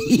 No.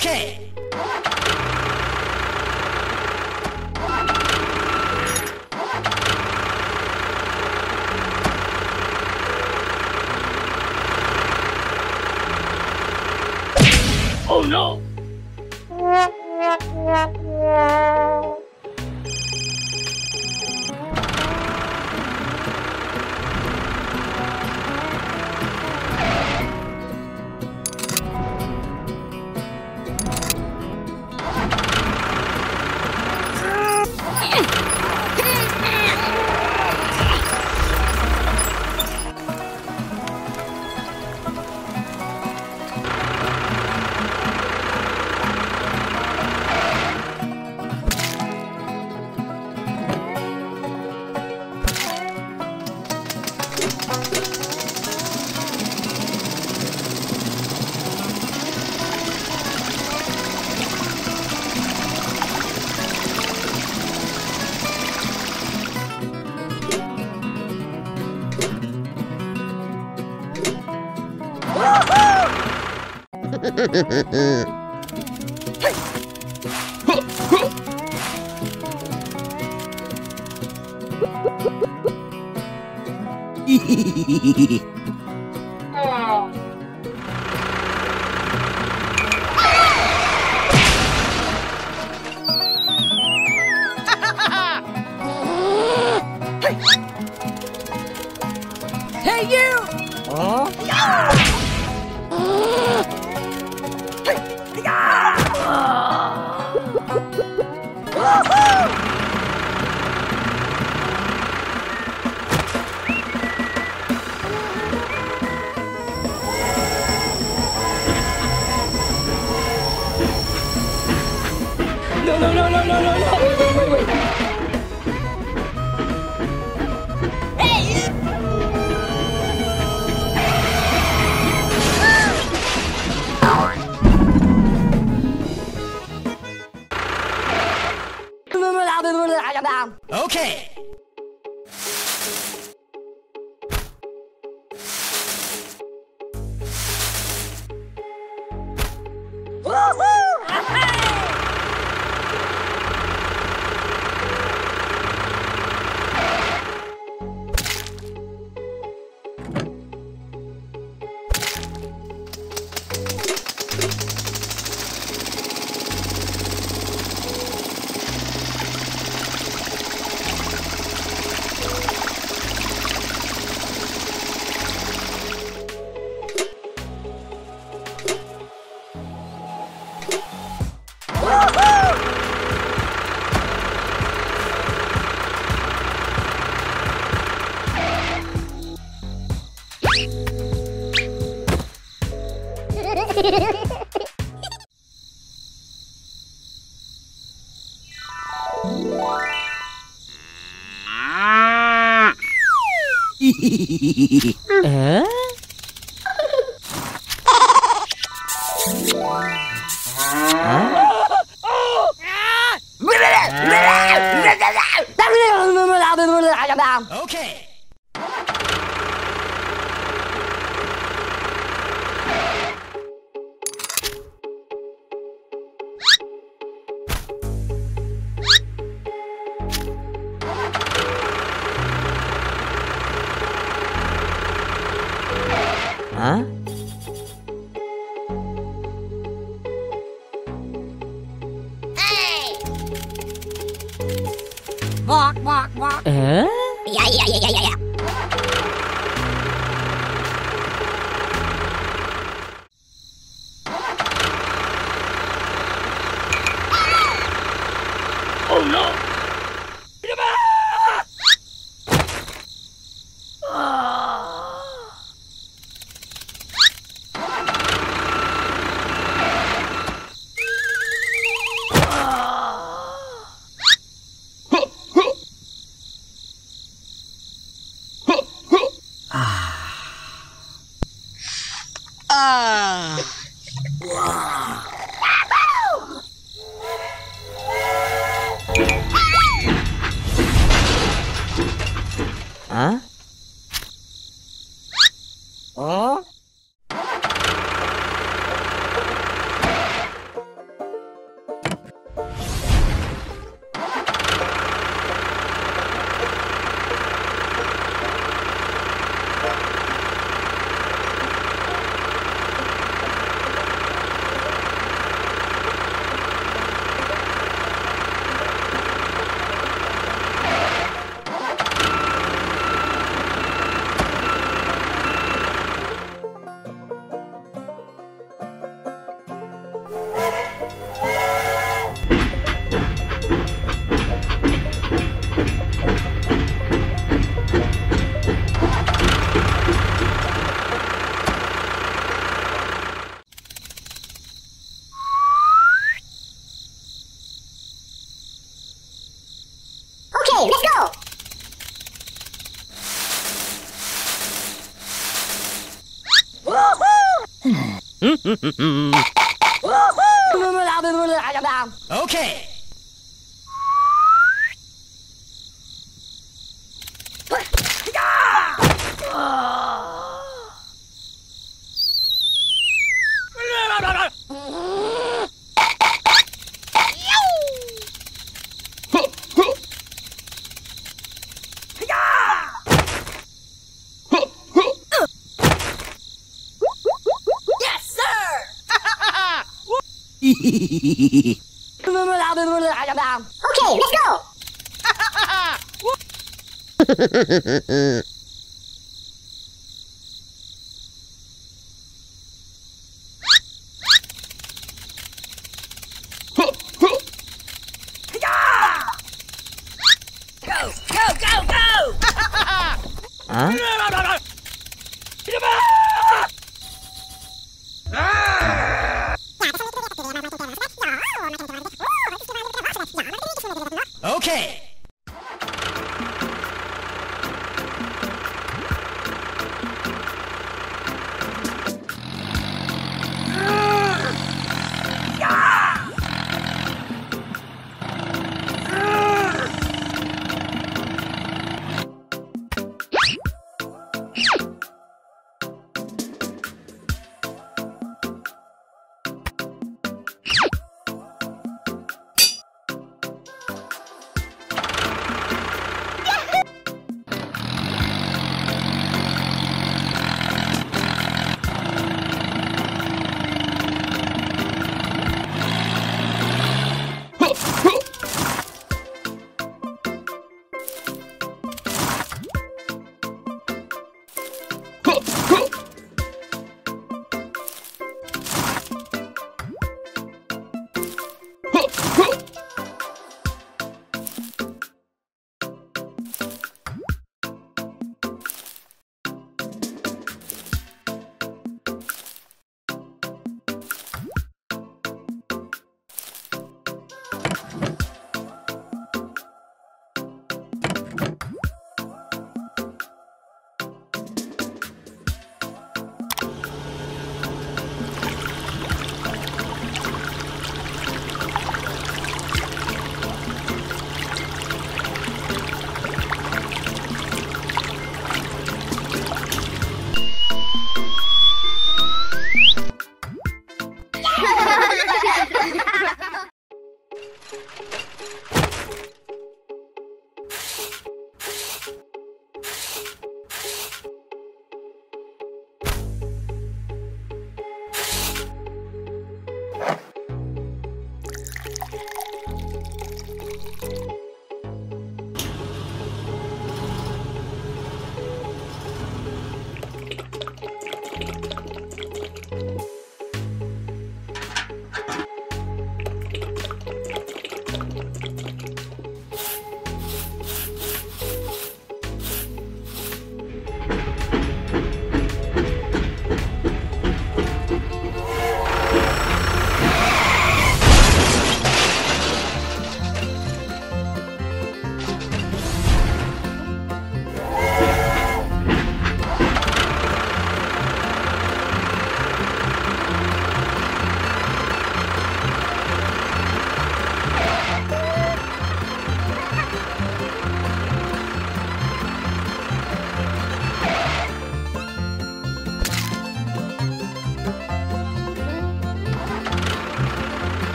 Okay. Oh no! Okay. Okay, let's go. Go! Huh? Okay.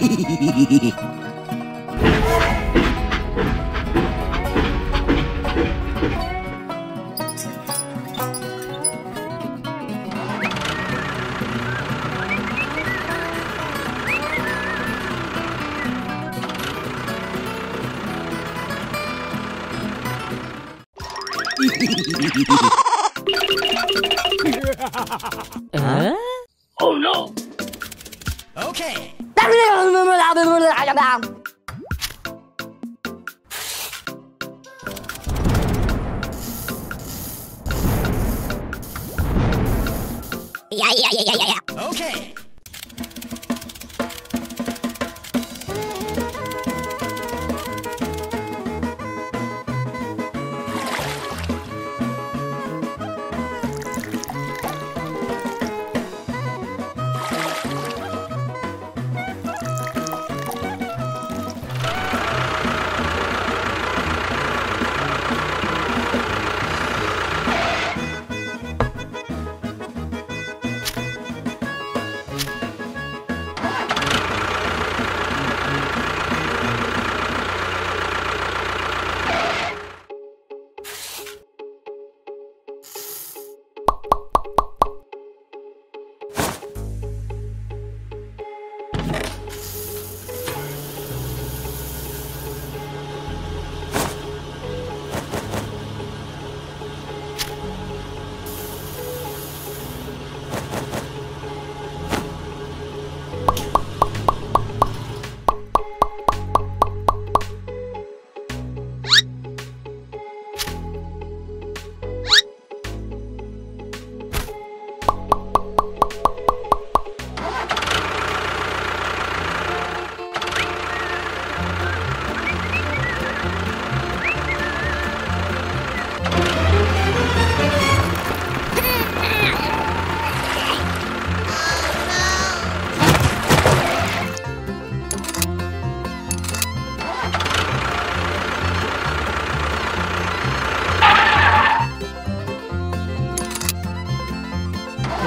Hehehehe. Oh no! Okay! Yeah. Okay.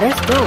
Let's go!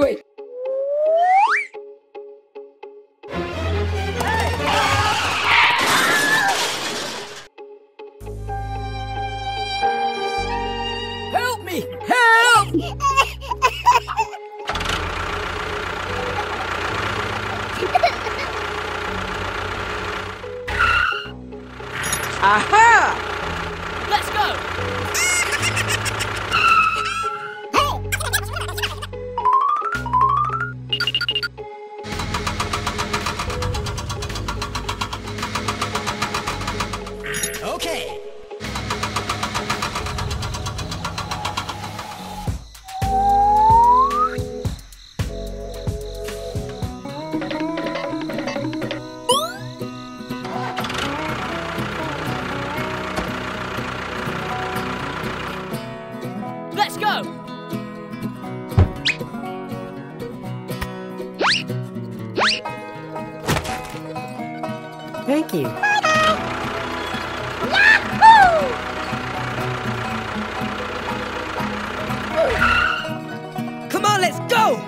Wait. Help me! Help! Aha! Let's go! Thank you. Yahoo! Come on, let's go!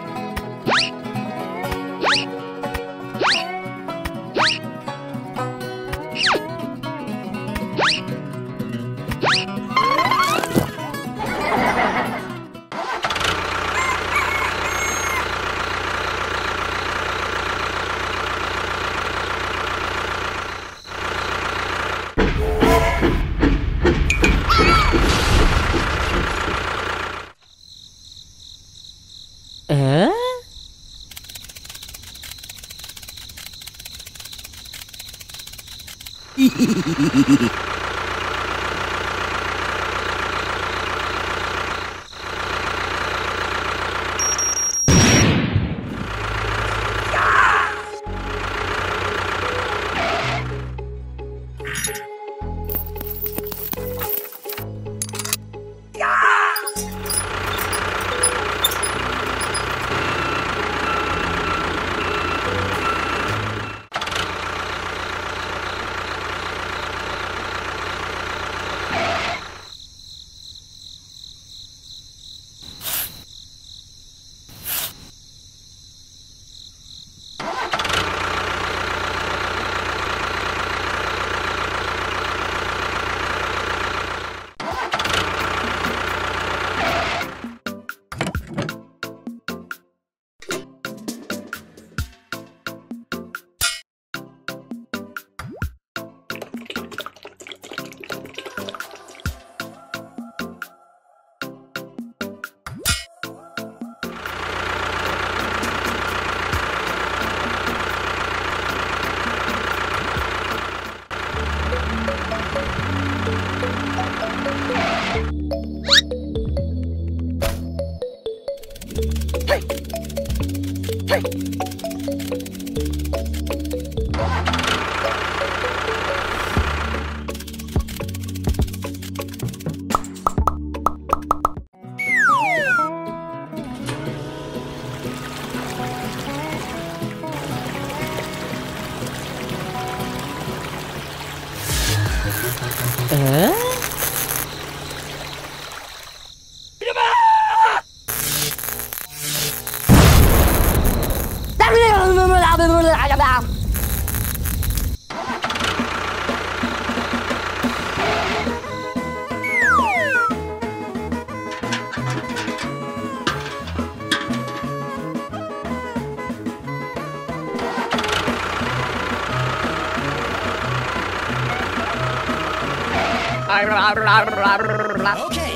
Okay.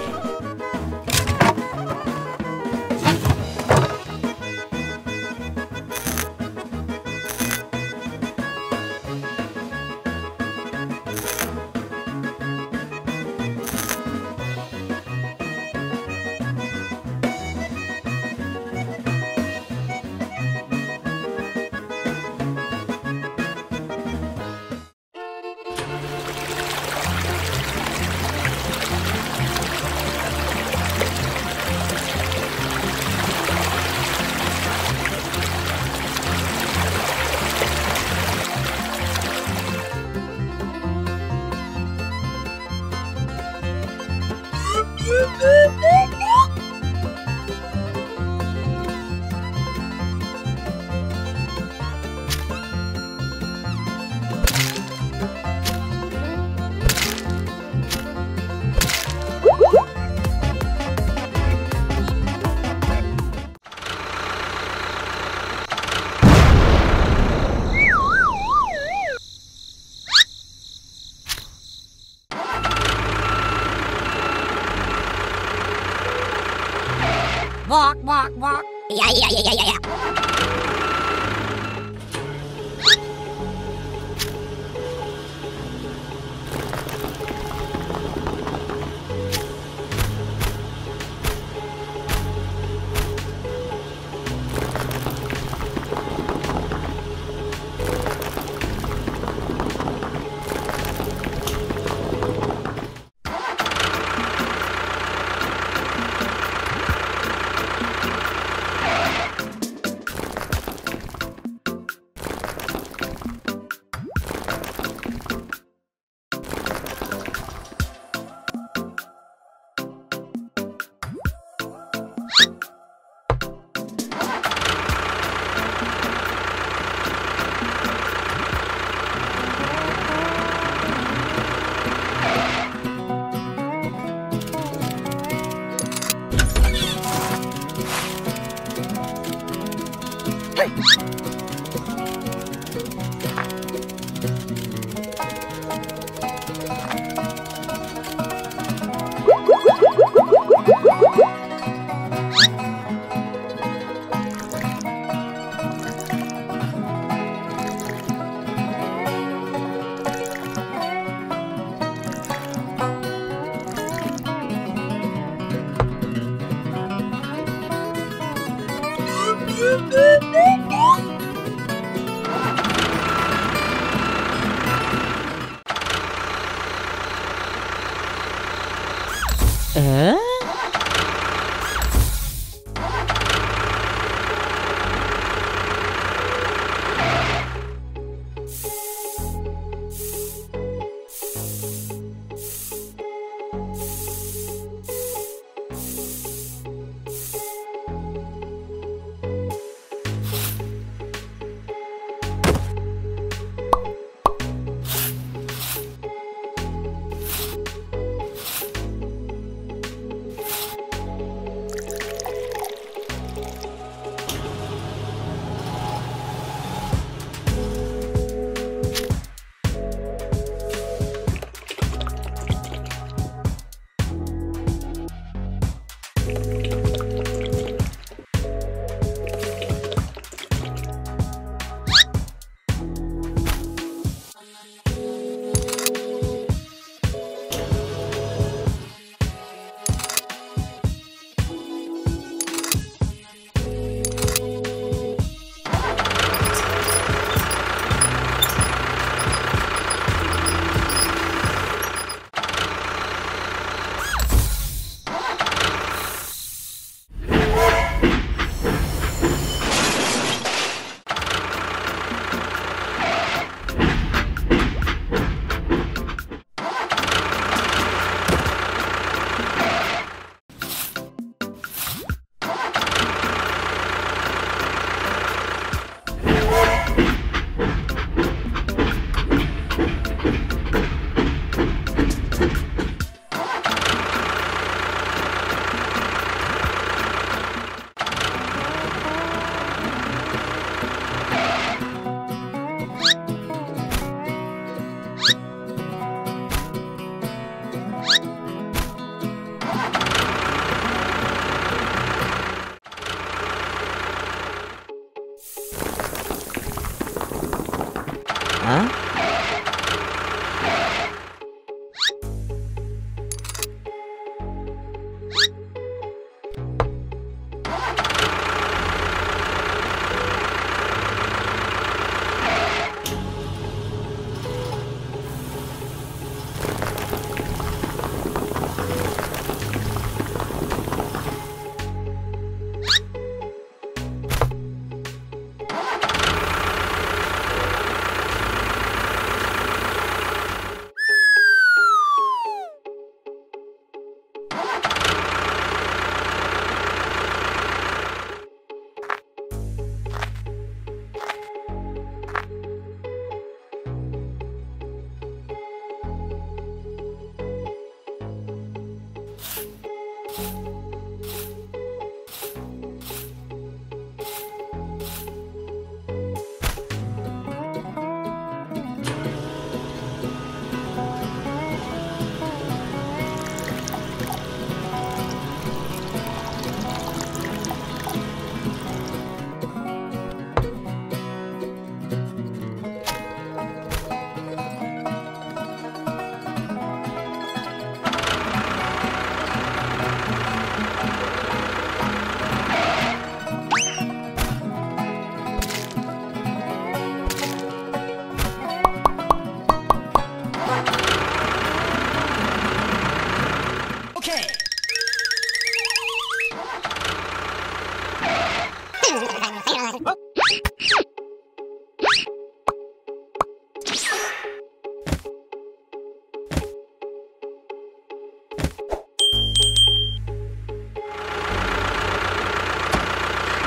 walk, walk, walk. Yeah, yeah, yeah, yeah,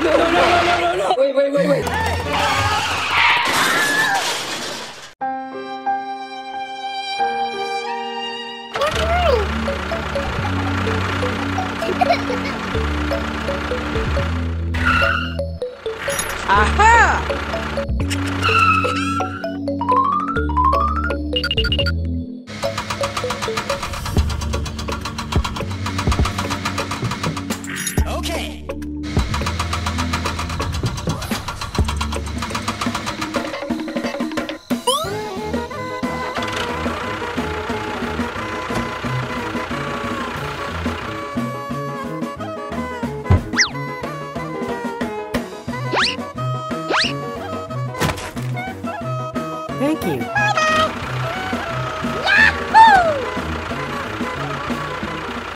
No. Wait. Aha!